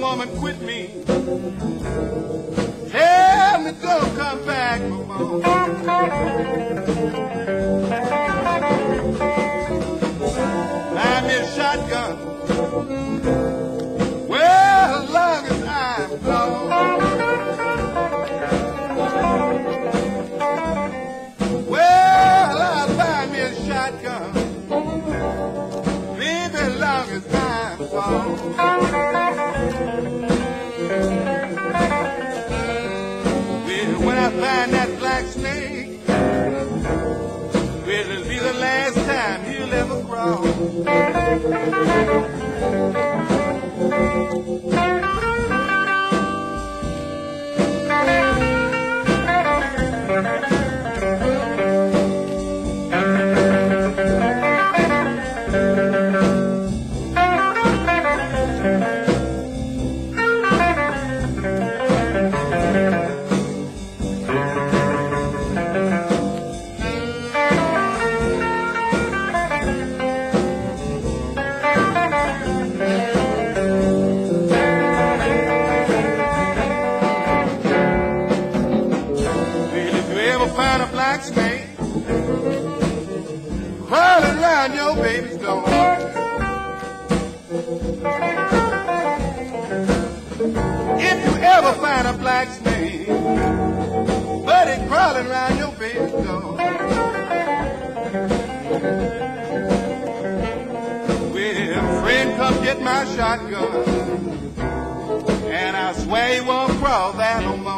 my woman quit me. Tell me don't come back no more. Buy me a shotgun. Well, as long as I'm gone. Well, I'll buy me a shotgun. Baby, as long as I'm gone. Find that black snake, well, it'll be the last time he'll ever crawl. Get my shotgun, and I swear he won't crawl that no more.